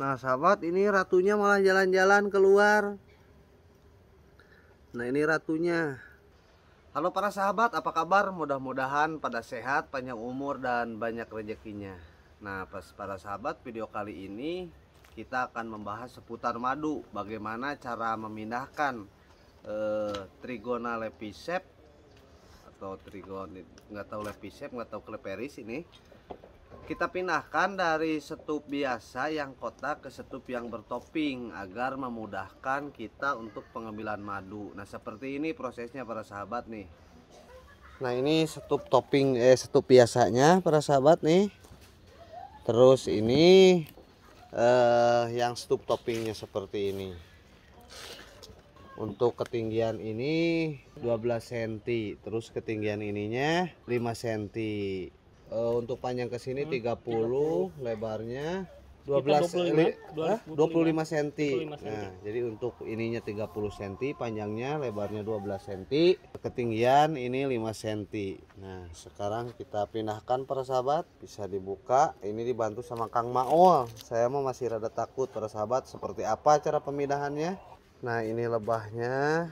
Nah sahabat, ini ratunya malah jalan-jalan keluar. Nah ini ratunya. Halo para sahabat, apa kabar? Mudah-mudahan pada sehat, panjang umur, dan banyak rezekinya. Nah para sahabat, video kali ini kita akan membahas seputar madu. Bagaimana cara memindahkan Trigona lepisep atau Trigona, nggak tahu lepisep, nggak tahu cleperis ini. Kita pindahkan dari setup biasa yang kotak ke setup yang bertopping agar memudahkan kita untuk pengambilan madu. Nah seperti ini prosesnya para sahabat nih. Nah ini setup topping, setup biasanya para sahabat nih. Terus ini yang setup toppingnya seperti ini. Untuk ketinggian ini 12 cm, terus ketinggian ininya 5 cm. Untuk panjang ke sini 30, lebarnya 25 cm. Nah, jadi untuk ininya 30 cm, panjangnya lebarnya 12 cm, ketinggian ini 5 cm. Nah, sekarang kita pindahkan para sahabat, bisa dibuka. Ini dibantu sama Kang Maul. Saya masih rada takut para sahabat, seperti apa cara pemindahannya. Nah, ini lebahnya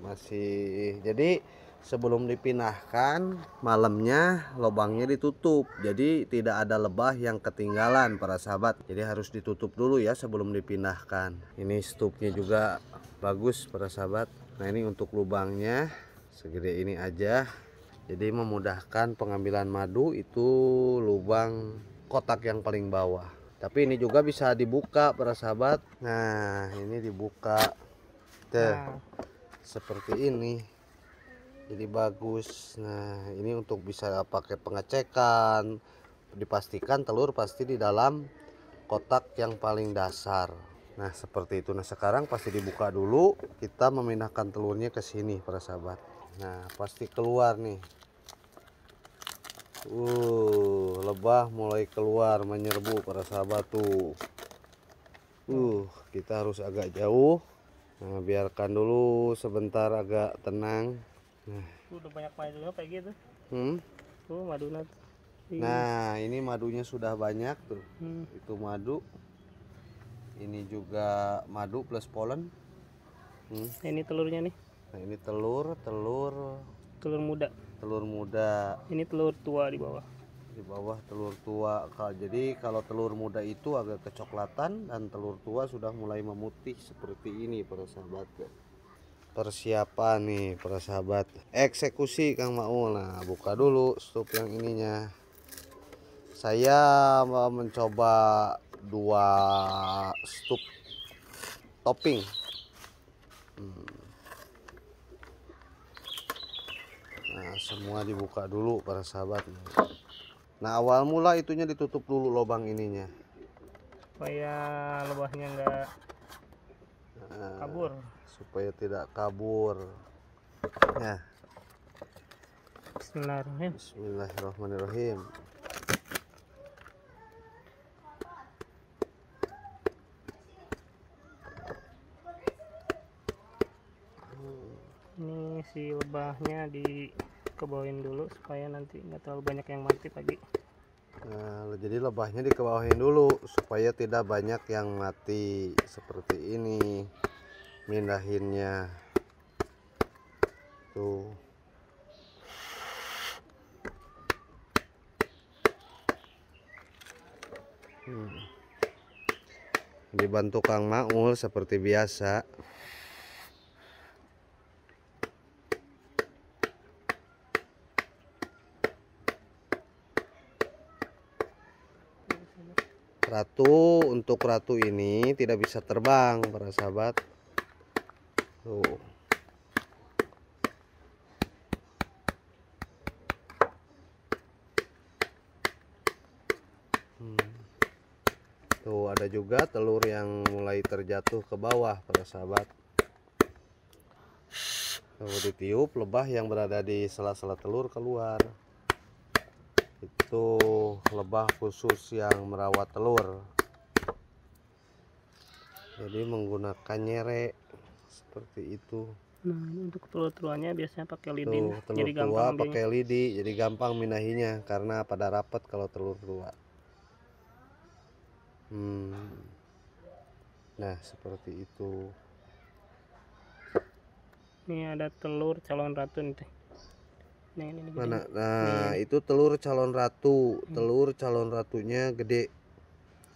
masih. Jadi sebelum dipindahkan, malamnya lubangnya ditutup. Jadi tidak ada lebah yang ketinggalan para sahabat. Jadi harus ditutup dulu ya sebelum dipindahkan. Ini stupnya juga bagus para sahabat. Nah ini untuk lubangnya segede ini aja. Jadi memudahkan pengambilan madu itu lubang kotak yang paling bawah. Tapi ini juga bisa dibuka para sahabat. Nah ini dibuka. Tuh, seperti ini. Jadi bagus. Nah ini untuk bisa pakai pengecekan, dipastikan telur pasti di dalam kotak yang paling dasar. Nah seperti itu. Nah sekarang pasti dibuka dulu, kita memindahkan telurnya ke sini para sahabat. Nah pasti keluar nih. Lebah mulai keluar menyerbu para sahabat tuh. Kita harus agak jauh. Nah biarkan dulu sebentar agak tenang. Nah. Udah banyak madunya kayak gitu. Maduna. Nah, ini madunya sudah banyak tuh. Itu madu. Ini juga madu plus polen. Ini telurnya nih. Nah, ini telur muda. Telur muda. Ini telur tua di bawah. Di bawah telur tua. Jadi kalau telur muda itu agak kecoklatan dan telur tua sudah mulai memutih seperti ini para sahabat. Persiapan nih para sahabat, eksekusi Kang Maulana. Buka dulu stup yang ininya. Saya mencoba 2 stup topping. Nah semua dibuka dulu para sahabat. Nah awal mula itunya ditutup dulu lubang ininya supaya lebahnya enggak kabur, supaya tidak kabur. Nah. Bismillahirrahmanirrahim. Bismillahirrahmanirrahim. Ini si lebahnya dikebawain dulu supaya nanti nggak terlalu banyak yang mati pagi. Nah, jadi lebahnya dikebawahin dulu supaya tidak banyak yang mati. Seperti ini mindahinnya tuh. Dibantu Kang Maul seperti biasa. Untuk ratu ini tidak bisa terbang para sahabat. Tuh. Tuh ada juga telur yang mulai terjatuh ke bawah para sahabat. Tuh ditiup, lebah yang berada di sela-sela telur keluar. Itu lebah khusus yang merawat telur. Jadi menggunakan nyere. Seperti itu. Nah ini untuk telur-telurnya biasanya pakai lidi. Tuh, telur jadi tua pakai lidi, jadi gampang minahinya karena pada rapat kalau telur tua. Nah, seperti itu. Ini ada telur calon ratu nih. Ini mana? Nah, itu telur calon ratu. Telur calon ratunya gede,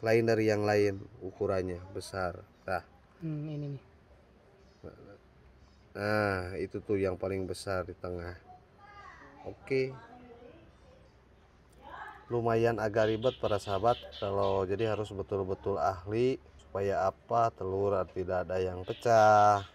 lain dari yang lain, ukurannya besar. Nah, ini nih. Nah, itu tuh yang paling besar di tengah. Oke. Lumayan agak ribet para sahabat, kalau jadi harus betul-betul ahli supaya apa telur tidak ada yang pecah.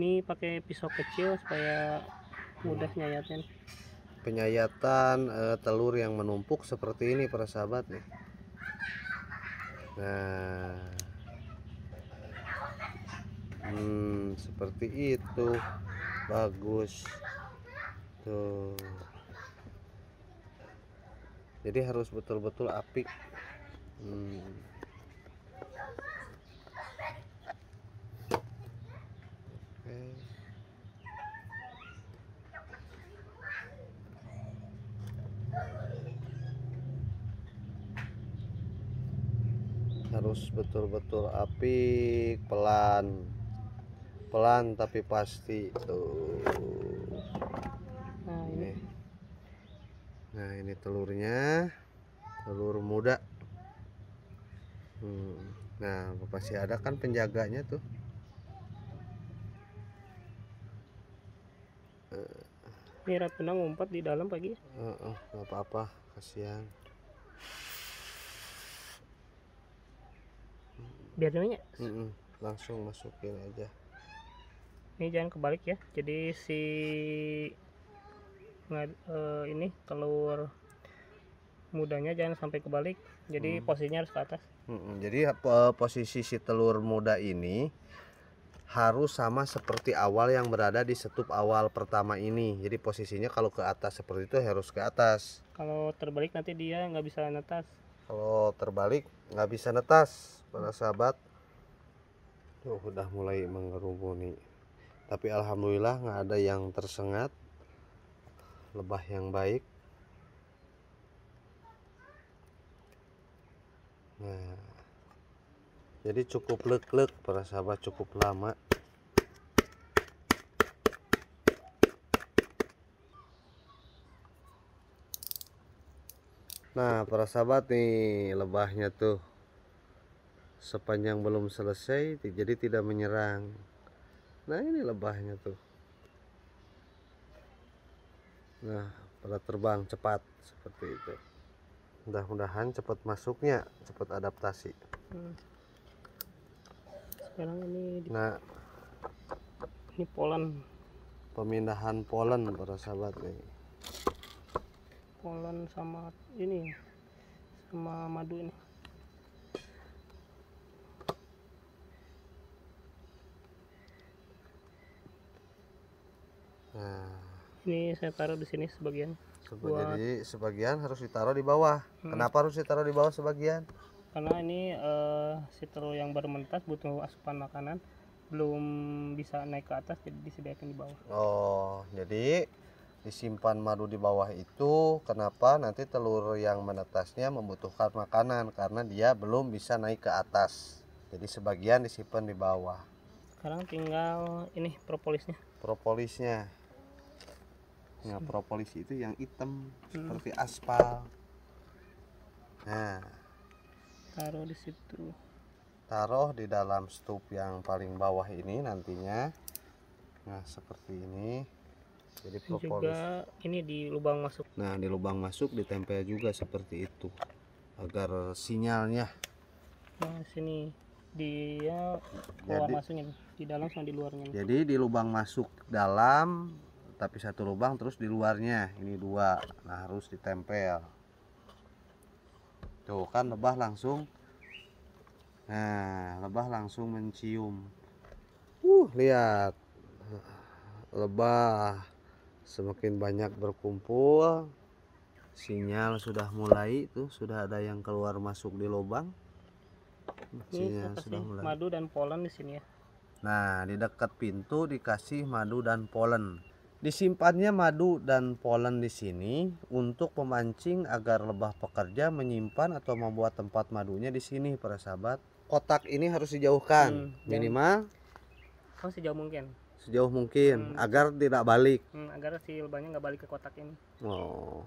Ini pakai pisau kecil supaya mudah nyayatnya. Penyayatan telur yang menumpuk seperti ini para sahabat nih. Nah, seperti itu, bagus tuh. Jadi harus betul-betul apik. Harus betul-betul apik, pelan tapi pasti tuh. Nah, ini. Nah, ini telurnya, telur muda. Nah, pasti ada kan penjaganya tuh. Ini ratuna ngumpet di dalam pagi. Nggak apa-apa, kasihan. Biar namanya langsung masukin aja. Ini jangan kebalik ya, jadi si ini telur mudanya jangan sampai kebalik, jadi posisinya harus ke atas. Jadi posisi si telur muda ini harus sama seperti awal yang berada di setup awal pertama ini. Jadi posisinya kalau ke atas seperti itu harus ke atas. Kalau terbalik nanti dia nggak bisa netas. Kalau terbalik nggak bisa netas para sahabat. Tuh, udah mulai mengerumuni, tapi alhamdulillah nggak ada yang tersengat, lebah yang baik. Nah, jadi cukup lek-lek para sahabat, cukup lama. Nah para sahabat nih, lebahnya tuh sepanjang belum selesai jadi tidak menyerang. Nah, ini lebahnya tuh. Nah, pada terbang cepat seperti itu. Mudah-mudahan cepat masuknya, cepat adaptasi. Sekarang ini nah, ini polen, pemindahan polen para sahabat nih. Polen sama ini, sama madu ini. Nah, ini saya taruh di sini sebagian. Jadi sebagian harus ditaruh di bawah. Kenapa harus ditaruh di bawah sebagian? Karena ini si telur yang baru menetas butuh asupan makanan, belum bisa naik ke atas, jadi disediakan di bawah. Oh, jadi disimpan madu di bawah itu kenapa? Nanti telur yang menetasnya membutuhkan makanan karena dia belum bisa naik ke atas, jadi sebagian disimpan di bawah. Sekarang tinggal ini propolisnya. Propolisnya ya, propolis itu yang hitam seperti aspal. Nah, taruh di situ, taruh di dalam stup yang paling bawah ini nantinya. Nah, seperti ini. Jadi propolis juga ini di lubang masuk. Nah, di lubang masuk ditempel juga seperti itu agar sinyalnya. Nah, sini dia keluar masuknya di dalam sama di luarnya. Jadi di lubang masuk dalam tapi satu lubang, terus di luarnya ini dua. Nah, harus ditempel. Tuh kan lebah langsung. Nah, lebah langsung mencium. Lihat. Lebah semakin banyak berkumpul, sinyal sudah mulai tuh, sudah ada yang keluar masuk di lubang. Isinya sudah mulai. Madu dan polen di sini ya. Nah, di dekat pintu dikasih madu dan polen. Disimpannya madu dan polen di sini untuk pemancing agar lebah pekerja menyimpan atau membuat tempat madunya di sini, para sahabat. Kotak ini harus dijauhkan minimal. Oh, sejauh mungkin agar tidak balik. Agar si lebahnya nggak balik ke kotak ini. Oh.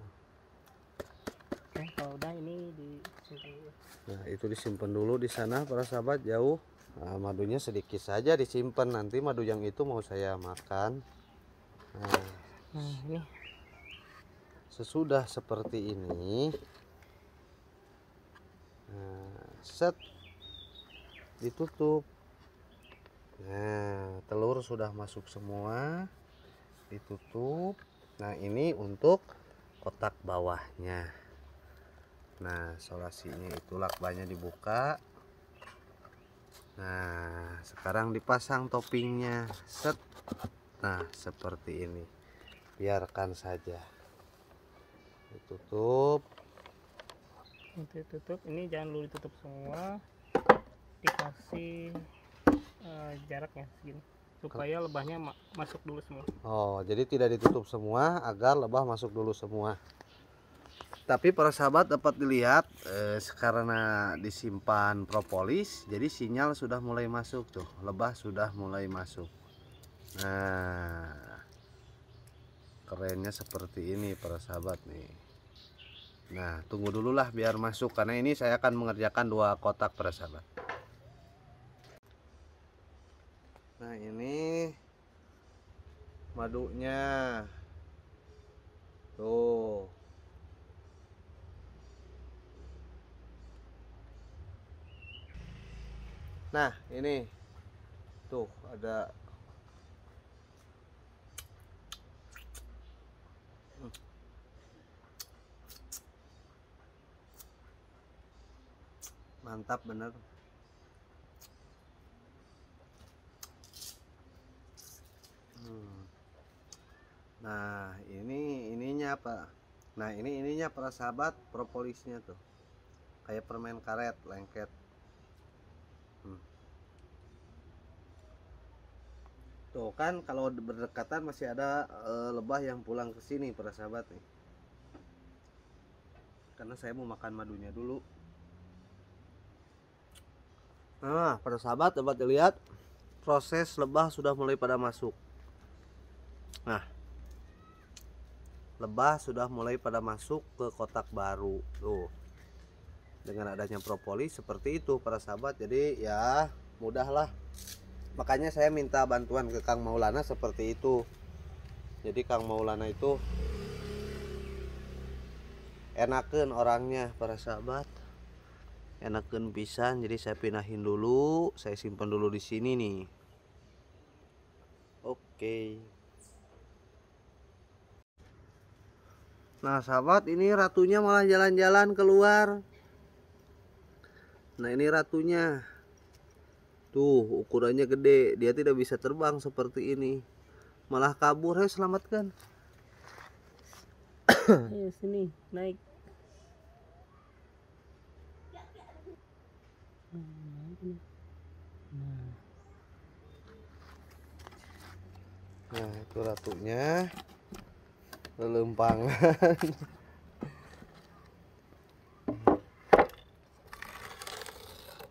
Oke, kalau udah ini disimpan dulu. Nah, itu disimpan dulu di sana, para sahabat, jauh. Nah, madunya sedikit saja disimpan, nanti madu yang itu mau saya makan. Nah, ini sesudah seperti ini. Nah, set ditutup. Nah, telur sudah masuk semua, ditutup. Nah, ini untuk kotak bawahnya. Nah, solasinya itu lakbannya dibuka. Nah, sekarang dipasang toppingnya. Set. Nah, seperti ini. Biarkan saja. Ditutup. Ditutup. Ini jangan dulu ditutup semua. Dikasih jaraknya segini. Supaya lebahnya masuk dulu semua. Oh, jadi tidak ditutup semua agar lebah masuk dulu semua. Tapi para sahabat dapat dilihat karena disimpan propolis, jadi sinyal sudah mulai masuk tuh, lebah sudah mulai masuk. Nah, kerennya seperti ini para sahabat nih. Nah, tunggu dulu lah biar masuk, karena ini saya akan mengerjakan 2 kotak para sahabat. Nah, ini madunya tuh. Nah, ini tuh ada mantap bener. Nah, ini ininya apa? Nah, ini ininya para sahabat, propolisnya tuh. Kayak permen karet, lengket. Tuh kan, kalau berdekatan masih ada lebah yang pulang ke sini para sahabat nih. Karena saya mau makan madunya dulu. Nah, para sahabat dapat dilihat proses lebah sudah mulai pada masuk. Nah, lebah sudah mulai pada masuk ke kotak baru tuh. Dengan adanya propolis seperti itu para sahabat. Jadi ya mudahlah. Makanya saya minta bantuan ke Kang Maulana seperti itu. Jadi Kang Maulana itu enakeun orangnya para sahabat. Enakeun pisan, jadi saya pindahin dulu, saya simpan dulu di sini nih. Oke. Nah, sahabat, ini ratunya malah jalan-jalan keluar. Nah, ini ratunya. Tuh, ukurannya gede, dia tidak bisa terbang seperti ini. Malah kabur, hei selamatkan. Ayo sini, naik. Nah, itu ratunya. Lelempangan.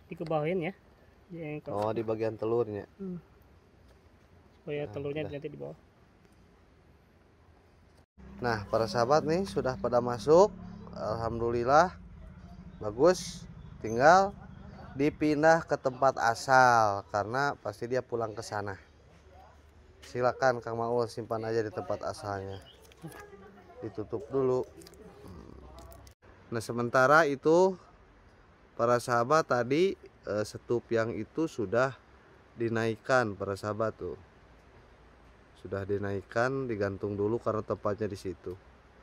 Dikebawain ya. Oh, di bagian telurnya. Supaya telurnya nanti di bawah. Nah, para sahabat nih sudah pada masuk. Alhamdulillah. Bagus. Tinggal dipindah ke tempat asal karena pasti dia pulang ke sana. Silakan Kang Maul simpan aja di tempat asalnya. Ditutup dulu. Nah, sementara itu para sahabat tadi setup yang itu sudah dinaikkan para sahabat tuh. Sudah dinaikkan, digantung dulu karena tempatnya di situ.